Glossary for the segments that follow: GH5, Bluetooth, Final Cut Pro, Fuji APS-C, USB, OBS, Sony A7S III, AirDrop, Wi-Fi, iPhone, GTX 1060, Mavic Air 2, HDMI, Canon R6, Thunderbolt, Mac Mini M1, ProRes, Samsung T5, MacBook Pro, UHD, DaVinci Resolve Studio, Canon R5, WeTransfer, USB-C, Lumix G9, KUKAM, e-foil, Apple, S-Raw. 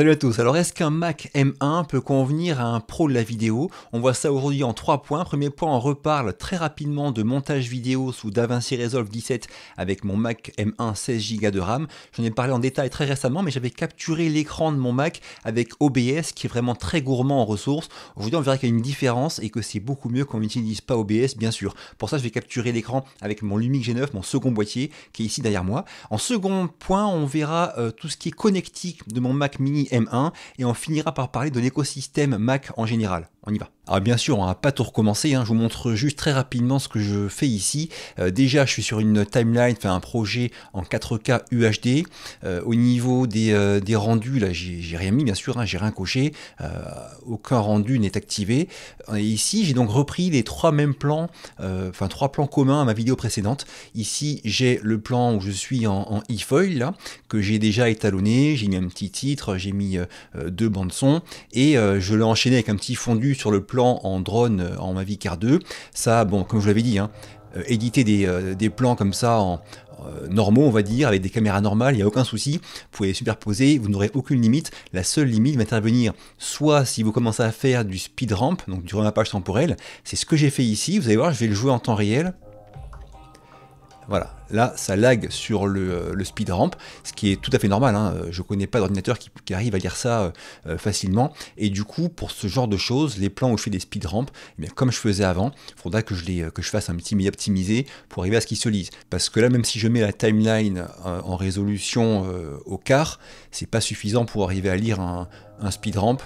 Salut à tous, alors est-ce qu'un Mac M1 peut convenir à un pro de la vidéo? On voit ça aujourd'hui en 3 points. Premier point, on reparle très rapidement de montage vidéo sous DaVinci Resolve 17 avec mon Mac M1 16 Go de RAM. J'en ai parlé en détail très récemment, mais j'avais capturé l'écran de mon Mac avec OBS qui est vraiment très gourmand en ressources. Aujourd'hui on verra qu'il y a une différence et que c'est beaucoup mieux qu'on n'utilise pas OBS bien sûr. Pour ça je vais capturer l'écran avec mon Lumix G9, mon second boîtier qui est ici derrière moi. En second point on verra tout ce qui est connectique de mon Mac Mini M1 et on finira par parler de l'écosystème Mac en général. On y va. Alors bien sûr, on va pas tout recommencer, hein. Je vous montre juste très rapidement ce que je fais ici. Déjà, je suis sur une timeline, enfin un projet en 4K UHD. Au niveau des rendus, là, j'ai rien mis, bien sûr, hein, j'ai rien coché. Aucun rendu n'est activé. Et ici, j'ai donc repris les 3 mêmes plans, enfin 3 plans communs à ma vidéo précédente. Ici, j'ai le plan où je suis en e-foil, là, que j'ai déjà étalonné. J'ai mis un petit titre, j'ai mis 2 bandes son et je l'ai enchaîné avec un petit fondu sur le plan en drone en Mavic Air 2. Ça, bon, comme je l'avais dit, hein, éditer des plans comme ça en normaux, on va dire, avec des caméras normales, il n'y a aucun souci, vous pouvez les superposer, vous n'aurez aucune limite. La seule limite va intervenir soit si vous commencez à faire du speed ramp, donc du remappage temporel, c'est ce que j'ai fait ici, vous allez voir, je vais le jouer en temps réel. Voilà, là ça lag sur le speed ramp, ce qui est tout à fait normal, hein. Je connais pas d'ordinateur qui arrive à lire ça facilement, et du coup pour ce genre de choses, les plans où je fais des speed ramp, eh bien, comme je faisais avant, il faudra que je fasse un petit média optimisé pour arriver à ce qu'ils se lisent, parce que là même si je mets la timeline en résolution au quart, c'est pas suffisant pour arriver à lire un speed ramp.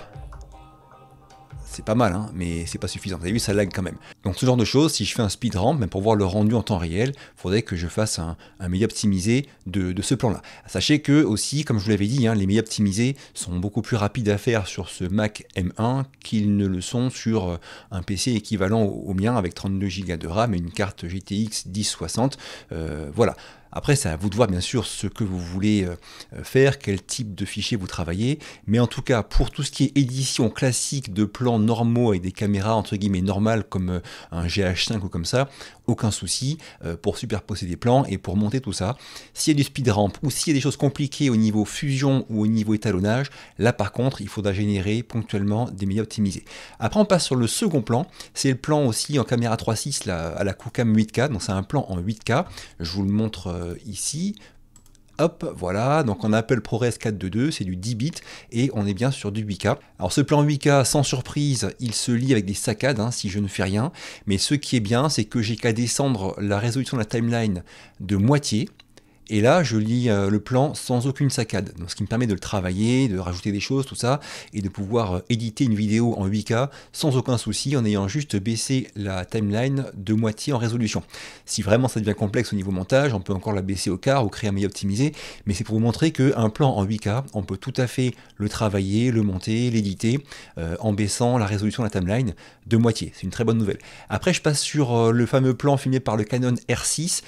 C'est pas mal, hein, mais c'est pas suffisant. Vous avez vu, ça lag quand même. Donc ce genre de choses, si je fais un speed ramp, même pour voir le rendu en temps réel, il faudrait que je fasse un média optimisé de ce plan-là. Sachez que aussi, comme je vous l'avais dit, hein, les médias optimisés sont beaucoup plus rapides à faire sur ce Mac M1 qu'ils ne le sont sur un PC équivalent au mien avec 32 Go de RAM et une carte GTX 1060. Voilà. Après, c'est à vous de voir bien sûr ce que vous voulez faire, quel type de fichier vous travaillez. Mais en tout cas, pour tout ce qui est édition classique de plans normaux avec des caméras entre guillemets normales comme un GH5 ou comme ça, aucun souci pour superposer des plans et pour monter tout ça. S'il y a du speed ramp ou s'il y a des choses compliquées au niveau fusion ou au niveau étalonnage, là par contre, il faudra générer ponctuellement des médias optimisés. Après, on passe sur le second plan. C'est le plan aussi en caméra 3.6 à la KUKAM 8K. Donc c'est un plan en 8K. Je vous le montre ici, hop, voilà, donc on appelle ProRes 422, c'est du 10 bits et on est bien sur du 8K. Alors ce plan 8K, sans surprise, il se lit avec des saccades, hein, si je ne fais rien, mais ce qui est bien, c'est que j'ai qu'à descendre la résolution de la timeline de moitié. Et là, je lis le plan sans aucune saccade, donc ce qui me permet de le travailler, de rajouter des choses, tout ça, et de pouvoir éditer une vidéo en 8K sans aucun souci, en ayant juste baissé la timeline de moitié en résolution. Si vraiment ça devient complexe au niveau montage, on peut encore la baisser au quart ou créer un média optimisé, mais c'est pour vous montrer qu'un plan en 8K, on peut tout à fait le travailler, le monter, l'éditer, en baissant la résolution de la timeline de moitié. C'est une très bonne nouvelle. Après, je passe sur le fameux plan filmé par le Canon R6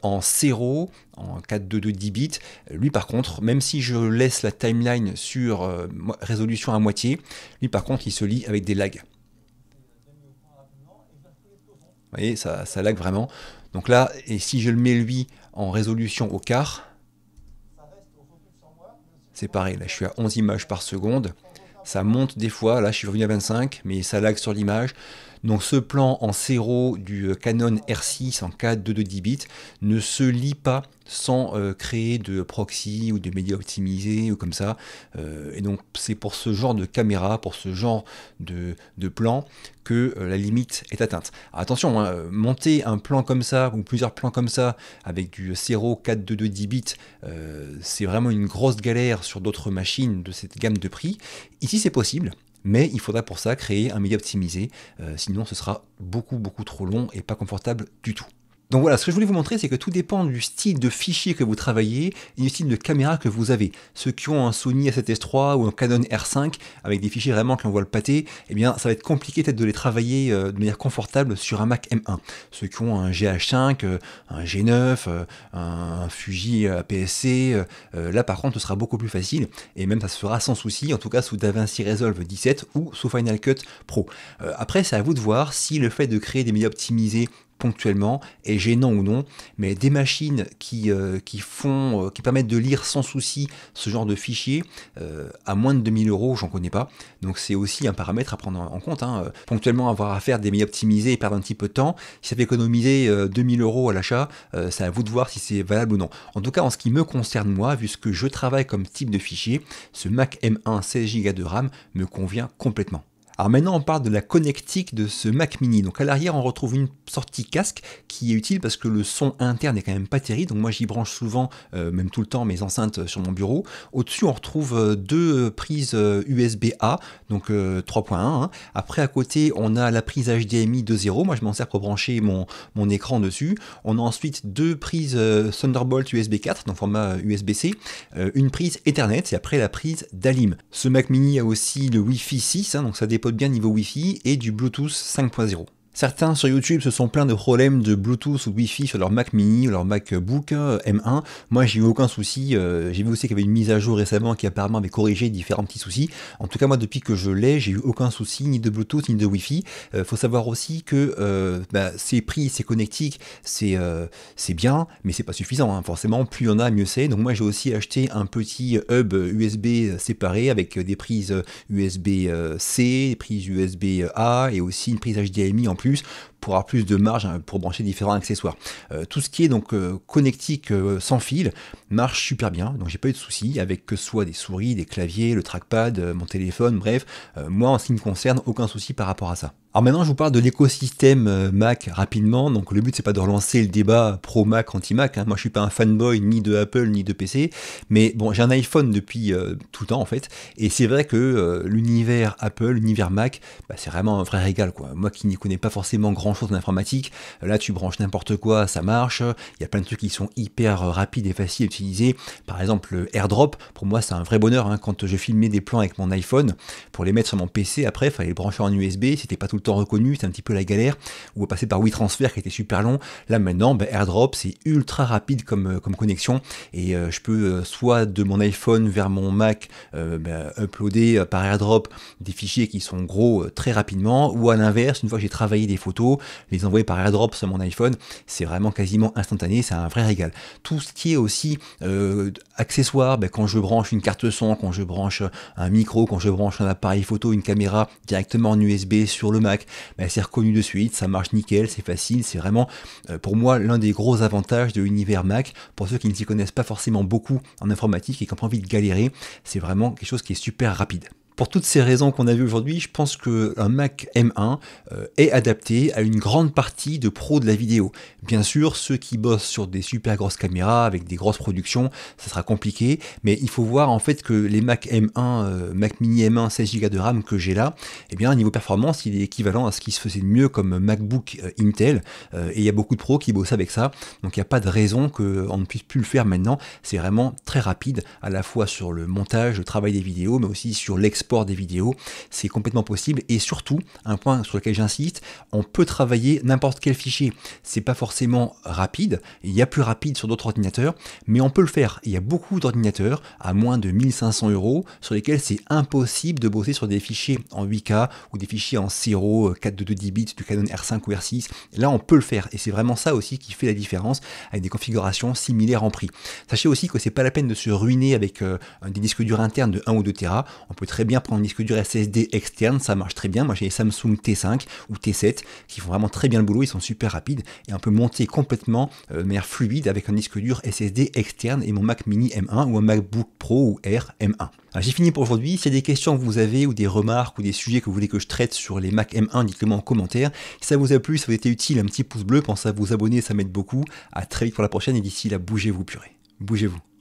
en S-Raw, en 4.2.2 10 bits, lui par contre, même si je laisse la timeline sur résolution à moitié, lui par contre il se lit avec des lags. Vous voyez, ça lag vraiment. Donc là, et si je le mets lui en résolution au quart, c'est pareil, là je suis à 11 images par seconde, ça monte des fois, là je suis revenu à 25, mais ça lag sur l'image. Donc ce plan en S-Raw du Canon R6 en 4.2.2 10 bits ne se lit pas sans créer de proxy ou de médias optimisés ou comme ça. Et donc c'est pour ce genre de caméra, pour ce genre de plan que la limite est atteinte. Alors, attention, hein, monter un plan comme ça ou plusieurs plans comme ça avec du S-Raw 4.2.2 10 bits, c'est vraiment une grosse galère sur d'autres machines de cette gamme de prix. Ici c'est possible. Mais il faudra pour ça créer un média optimisé, sinon ce sera beaucoup trop long et pas confortable du tout. Donc voilà, ce que je voulais vous montrer, c'est que tout dépend du style de fichier que vous travaillez et du style de caméra que vous avez. Ceux qui ont un Sony A7S III ou un Canon R5 avec des fichiers vraiment qui envoient le pâté, eh bien ça va être compliqué peut-être de les travailler de manière confortable sur un Mac M1. Ceux qui ont un GH5, un G9, un Fuji APS-C, là par contre ce sera beaucoup plus facile et même ça se fera sans souci, en tout cas sous DaVinci Resolve 17 ou sous Final Cut Pro. Après c'est à vous de voir si le fait de créer des médias optimisés ponctuellement, est gênant ou non, mais des machines qui permettent de lire sans souci ce genre de fichiers à moins de 2000 €, j'en connais pas, donc c'est aussi un paramètre à prendre en compte, hein. Ponctuellement avoir à faire des mails optimisés et perdre un petit peu de temps, si ça fait économiser 2000 € à l'achat, c'est à vous de voir si c'est valable ou non. En tout cas, en ce qui me concerne, moi, vu ce que je travaille comme type de fichier, ce Mac M1 16 Go de RAM me convient complètement. Alors maintenant on parle de la connectique de ce Mac Mini. Donc à l'arrière on retrouve une sortie casque qui est utile parce que le son interne est quand même pas terrible, donc moi j'y branche souvent, même tout le temps, mes enceintes sur mon bureau. Au-dessus on retrouve deux prises USB-A, donc 3.1, hein. Après à côté on a la prise HDMI 2.0, moi je m'en sers pour brancher mon écran dessus. On a ensuite deux prises Thunderbolt USB 4, donc format USB-C, une prise Ethernet et après la prise Dalim. Ce Mac Mini a aussi le Wi-Fi 6, hein, donc ça dépend bien niveau Wi-Fi, et du Bluetooth 5.0. Certains sur YouTube se sont plaints de problèmes de Bluetooth ou de Wi-Fi sur leur Mac Mini ou leur MacBook M1. Moi, j'ai eu aucun souci. J'ai vu aussi qu'il y avait une mise à jour récemment qui apparemment avait corrigé différents petits soucis. En tout cas, moi, depuis que je l'ai, j'ai eu aucun souci ni de Bluetooth ni de Wi-Fi. Faut savoir aussi que ces prix, ces connectiques, c'est bien, mais c'est pas suffisant, hein. Forcément, plus il y en a, mieux c'est. Donc moi, j'ai aussi acheté un petit hub USB séparé avec des prises USB-C, des prises USB-A et aussi une prise HDMI en plus, pour avoir plus de marge pour brancher différents accessoires. Tout ce qui est donc connectique sans fil marche super bien, donc j'ai pas eu de soucis avec que ce soit des souris, des claviers, le trackpad, mon téléphone, bref, moi en ce qui me concerne, aucun souci par rapport à ça. Alors maintenant je vous parle de l'écosystème Mac rapidement, donc le but c'est pas de relancer le débat pro Mac, anti Mac, hein. Moi je suis pas un fanboy ni de Apple ni de PC, mais bon j'ai un iPhone depuis tout le temps en fait, et c'est vrai que l'univers Apple, l'univers Mac, bah, c'est vraiment un vrai régal quoi. Moi qui n'y connais pas forcément grand chose en informatique, là tu branches n'importe quoi, ça marche, il y a plein de trucs qui sont hyper rapides et faciles à utiliser, par exemple AirDrop, pour moi c'est un vrai bonheur, hein. Quand je filmais des plans avec mon iPhone, pour les mettre sur mon PC après, il fallait les brancher en USB, c'était pas tout le reconnu, c'est un petit peu la galère, ou passer par WeTransfer qui était super long. Là maintenant, bah, AirDrop c'est ultra rapide comme connexion, et je peux soit de mon iPhone vers mon Mac uploader par AirDrop des fichiers qui sont gros très rapidement, ou à l'inverse, une fois que j'ai travaillé des photos, les envoyer par AirDrop sur mon iPhone, c'est vraiment quasiment instantané, c'est un vrai régal. Tout ce qui est aussi accessoires, bah, quand je branche une carte son, quand je branche un micro, quand je branche un appareil photo, une caméra directement en USB sur le Mac, ben c'est reconnu de suite, ça marche nickel, c'est facile, c'est vraiment pour moi l'un des gros avantages de l'univers Mac. Pour ceux qui ne s'y connaissent pas forcément beaucoup en informatique et qui n'ont pas envie de galérer, c'est vraiment quelque chose qui est super rapide. Pour toutes ces raisons qu'on a vues aujourd'hui, je pense qu'un Mac M1 est adapté à une grande partie de pros de la vidéo. Bien sûr, ceux qui bossent sur des super grosses caméras, avec des grosses productions, ça sera compliqué, mais il faut voir en fait que les Mac M1, Mac Mini M1 16 Go de RAM que j'ai là, eh bien niveau performance, il est équivalent à ce qui se faisait de mieux comme MacBook Intel, et il y a beaucoup de pros qui bossent avec ça, donc il n'y a pas de raison qu'on ne puisse plus le faire maintenant, c'est vraiment très rapide, à la fois sur le montage, le travail des vidéos, mais aussi sur l'export des vidéos, c'est complètement possible. Et surtout, un point sur lequel j'insiste, on peut travailler n'importe quel fichier, c'est pas forcément rapide, il y a plus rapide sur d'autres ordinateurs, mais on peut le faire. Il y a beaucoup d'ordinateurs à moins de 1500 € sur lesquels c'est impossible de bosser sur des fichiers en 8K ou des fichiers en 0, 4,2,10 bits du Canon R5 ou R6, et là on peut le faire, et c'est vraiment ça aussi qui fait la différence avec des configurations similaires en prix. Sachez aussi que c'est pas la peine de se ruiner avec des disques durs internes de 1 ou 2 Tera, on peut très bien prendre un disque dur SSD externe, ça marche très bien. Moi j'ai les Samsung T5 ou T7 qui font vraiment très bien le boulot, ils sont super rapides, et on peut monter complètement de manière fluide avec un disque dur SSD externe et mon Mac Mini M1 ou un MacBook Pro ou Air M1. J'ai fini pour aujourd'hui. S'il y a des questions que vous avez ou des remarques ou des sujets que vous voulez que je traite sur les Mac M1, dites-le moi en commentaire. Si ça vous a plu, si ça vous a été utile, un petit pouce bleu, pensez à vous abonner, ça m'aide beaucoup. À très vite pour la prochaine, et d'ici là, bougez-vous purée, bougez-vous.